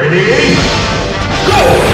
Ready? Go!